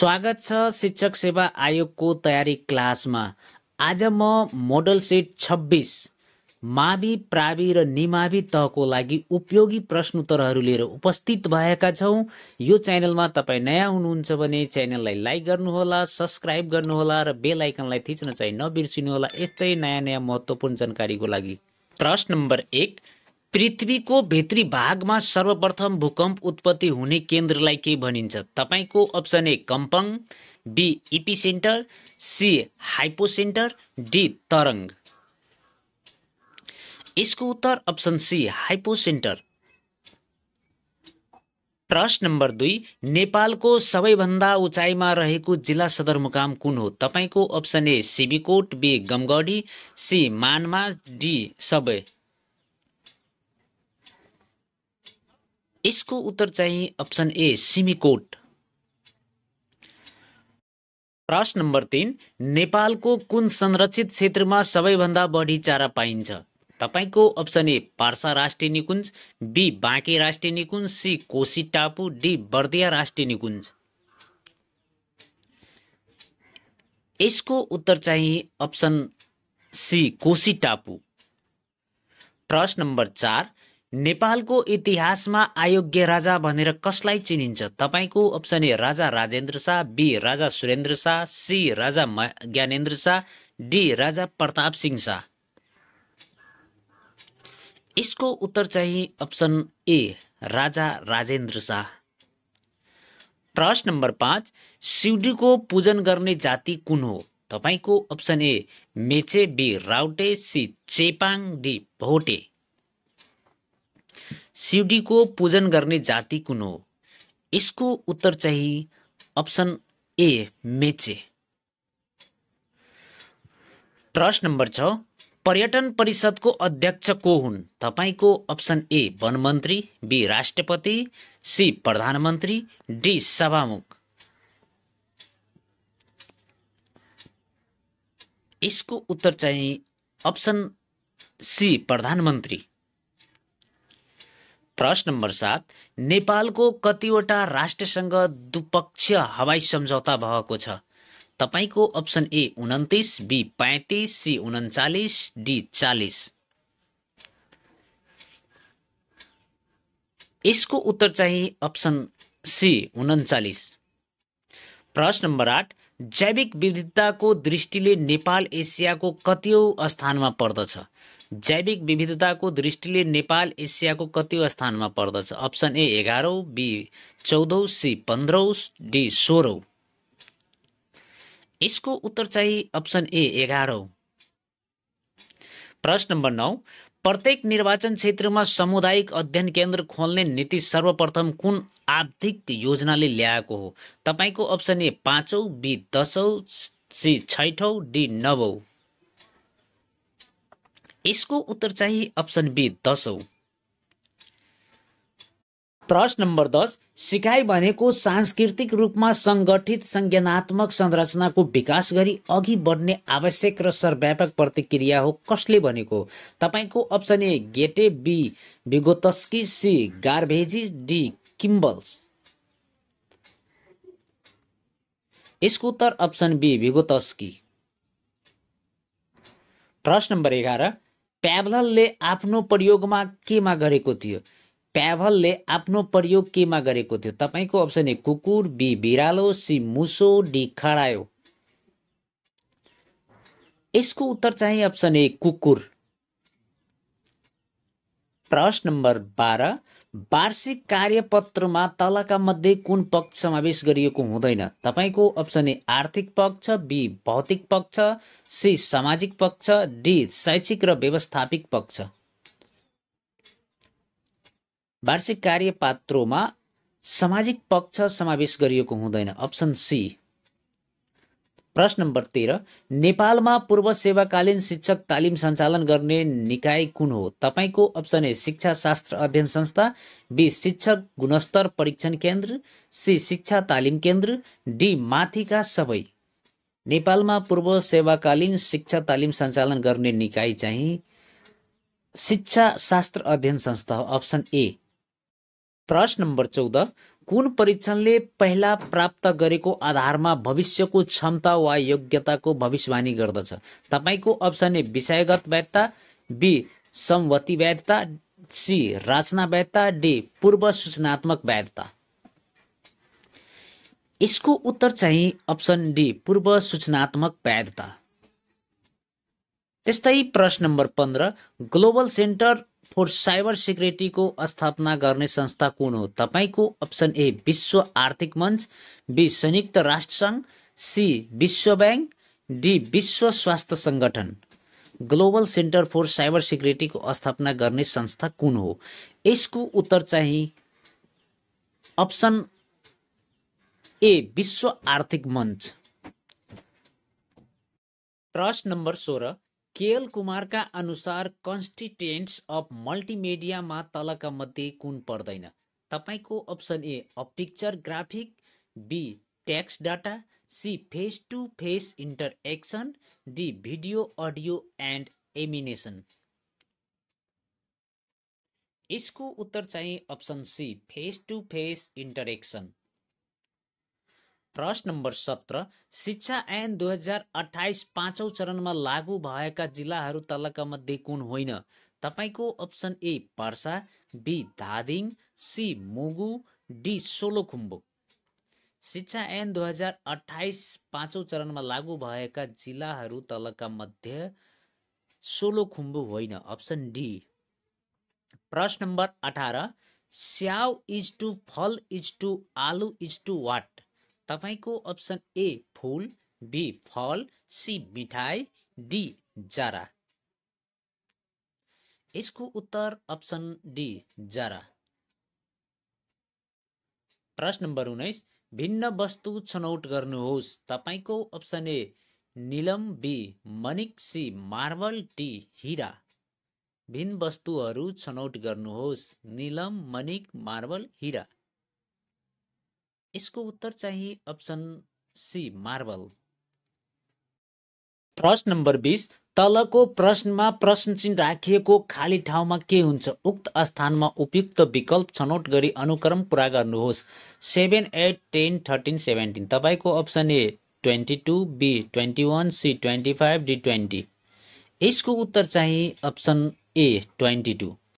स्वागत छ शिक्षक सेवा आयोगको तयारी क्लासमा। आज म मोडल सेट 26 मावि प्रावि र निमावि तहको लागि उपयोगी प्रश्नोत्तरहरू लिएर उपस्थित भएका छौं। यो च्यानलमा तपाई नयाँ हुनुहुन्छ भने च्यानललाई लाइक गर्नुहोला, सब्स्क्राइब गर्नुहोला र बेल आइकनलाई थिच्न चाहिँ नबिर्सिनुहोला यस्तै नयाँ महत्त्वपूर्ण जानकारीको लागि। प्रश्न नम्बर 1, पृथ्वीको भित्री भागमा सर्वप्रथम भूकम्प उत्पत्ति हुने केन्द्रलाई के भनिन्छ? तपाईको अप्सन ए कम्पन, B epicentre, C hypocentre, D तरंग। इसको उत्तर अप्सन सी हाइपोसेन्टर। प्रश्न नम्बर 2, नेपालको सबैभन्दा उचाइमा रहेको जिल्ला सदरमुकाम कुन हो? तपाईको option A Sibikot, B Gamgadhi, C Manma, D सबै। इसको उत्तर चाहिए अप्सन ए सिमिकोट। प्रश्न नम्बर 3, नेपालको कुन संरक्षित क्षेत्रमा सबैभन्दा बढी चारा पाइन्छ? तपाईको अप्सन ए पार्सा राष्ट्रिय निकुञ्ज, बी बाँके राष्ट्रिय निकुञ्ज, सी कोशी टापु, डी बर्दिया राष्ट्रिय निकुञ्ज। इसको उत्तर चाहिए अप्सन सी कोशी टापु। प्रश्न नम्बर 4, नेपालको इतिहासमा आयोग्य राजा भनेर कसलाई चिनिन्छ? तपाईको option A Raja Rajendra Shah, B Raja Surendra Shah, C Raja Gyanendra Shah, D राजा प्रताप सिंह शाह। इसको उत्तर चाहिँ अप्सन ए राजा राजेन्द्र शाह। प्रश्न नम्बर 5, शिवजीको पूजन गर्ने जाति कुन हो? तपाईको option A Meche, B Raute, C Chepang, D Bhote. Shivji को पूजन गर्ने जाति कुन हो? इसको उत्तर चाहिँ अप्सन ए मेचे। प्रश्न नम्बर 6, पर्यटन परिषदको अध्यक्ष को हुन्? तपाईको अप्सन ए वन मन्त्री, बी राष्ट्रपति, सी प्रधानमन्त्री, डी सभामुख। इसको उत्तर चाहिँ अप्सन सी प्रधानमन्त्री। प्रश्न नम्बर 7, नेपालको कतिवटा राष्ट्रसँग द्विपक्षीय हवाई सम्झौता भएको छ? तपाईको option A 29, B 35, C 39, D 40। यसको उत्तर चाहिँ अप्सन सी 39। प्रश्न नम्बर 8, जैविक विविधताको दृष्टिले नेपाल एसियाको कतिऔं स्थानमा पर्दछ? जैविक विविधताको दृष्टिले नेपाल एसियाको कतिऔं स्थानमा पर्दछ? Option A 11, B 14, C 15, D 16। यसको उत्तर चाहिँ अप्सन ए 11। प्रश्न नम्बर 9, प्रत्येक निर्वाचन क्षेत्रमा सामुदायिक अध्ययन केन्द्र खोल्ने नीति सर्वप्रथम कुन आर्थिक योजनाले ल्याएको हो? तपाईको अप्सन ए 5औं, बी 10औं, सी 6औं, डी 9औं। यसको उत्तर चाहिँ अप्सन बी 10औं। प्रश्न नम्बर 10, सिकाइ भनेको सांस्कृतिक रूपमा संगठित संज्ञानात्मक संरचनाको विकास गरी अघि बढ्ने आवश्यक र सर्वव्यापक प्रतिक्रिया हो, कसले भनेको? तपाईको अप्सन ए गेटे, बी विगोत्स्की, सी गार्भेजी, डी किम्बल्स। यसको उत्तर अप्सन बी विगोत्स्की। प्रश्न नम्बर 11, प्याभलले आफ्नो प्रयोगमा केमा गरेको थियो? प्याभलले आफ्नो प्रयोग केमा गरेको थियो? तपाईको अप्सन ए कुकुर, बी बिरालो, सी मुसो, डी खरायो। यसको उत्तर चाहिँ अप्सन ए कुकुर। प्रश्न नम्बर 12, वार्षिक कार्यपत्रमा तलका मध्ये कुन पक्ष समावेश गरिएको हुँदैन? तपाईको अप्सन ए आर्थिक पक्ष, बी भौतिक पक्ष, सी सामाजिक पक्ष, डी शैक्षिक र व्यवस्थापिक पक्ष। वार्षिक कार्यपत्रमा सामाजिक पक्ष समावेश गरिएको हुँदैन, अप्सन सी। प्रश्न नम्बर 13, नेपालमा पूर्व सेवाकालीन शिक्षक तालिम सञ्चालन गर्ने निकाय कुन हो? तपाईको अप्सन ए शिक्षा शास्त्र अध्ययन संस्था, बी शिक्षक गुणस्तर परीक्षण केन्द्र, सी शिक्षा तालिम केन्द्र, डी माथिका सबै। नेपालमा पूर्व सेवाकालीन शिक्षा तालिम सञ्चालन गर्ने निकाय चाहिँ शिक्षा शास्त्र अध्ययन संस्था हो, अप्सन ए। प्रश्न नम्बर 14, कुन परीक्षणले पहिला प्राप्त गरेको आधारमा भविष्यको क्षमता वा योग्यताको भविष्यवाणी गर्दछ? तपाईको अप्सन ए विषयगत वैधता, बी समवती वैधता, सी रचना वैधता, डी पूर्व सूचनात्मक वैधता। इसको उत्तर चाहिँ अप्सन डी पूर्व सूचनात्मक वैधता। त्यस्तै प्रश्न number 15, global centre for cyber security को स्थापना गर्ने संस्था कुन हो? तपाईको अप्सन ए विश्व आर्थिक मंच, बी संयुक्त राष्ट्र संघ, सी विश्व बैंक, डी विश्व स्वास्थ्य संगठन। Global centre for cyber security को स्थापना गर्ने संस्था कुन हो? इसको उत्तर चाहिँ अप्सन ए विश्व आर्थिक मंच। प्रश्न नंबर 16, केएल कुमार का अनुसार कन्स्टिट्युएन्ट्स अफ मल्टिमीडिया में तलका मध्ये कुन पर्दैन? तपाईको option A a picture graphic, B text data, C face to face interaction, D video audio and animation. इसको उत्तर चाहिए option C face to face interaction. प्रश्न नंबर 17, शिक्षा ऐन 2028 पांचौं चरण में लागू भएका जिल्लाहरू तलका मध्ये कुन होइन? तपाईको option A Parsa, B Dhading, C Mugu, D Solukhumbu. शिक्षा ऐन 2028 पांचौं चरण में लागू भएका जिल्लाहरू तलका मध्ये सोलुखुम्बु होइन, अप्सन डी। प्रश्न नंबर 18, स्याउ इज टू फल इज टू आलु इज टू वाट? तपाईको अप्सन ए फूल, बी फल, सी मिठाई, डी जारा। इसको उत्तर अप्सन डी जारा। प्रश्न नंबर 19, भिन्न वस्तु छनौट गर्नुहोस्। तपाईको अप्सन ए नीलम, बी मणिक, सी मार्बल, डी हीरा। भिन्न वस्तुहरू छनौट गर्नुहोस्, नीलम, मणिक, मार्बल, हीरा। इसको उत्तर चाहिए अप्सन सी मार्बल। प्रश्न नंबर 20, तलको प्रश्नमा प्रश्न चिन्ह राखिएको खाली ठाउँमा के हुन्छ? उक्त स्थानमा उपयुक्त विकल्प छनौट गरी अनुक्रम पूरा गर्नुहोस्। 7, 8, 10, 13, 17। तपाईको option A 22, B 21, C 25, D 20। इसको उत्तर चाहिए अप्सन ए 22।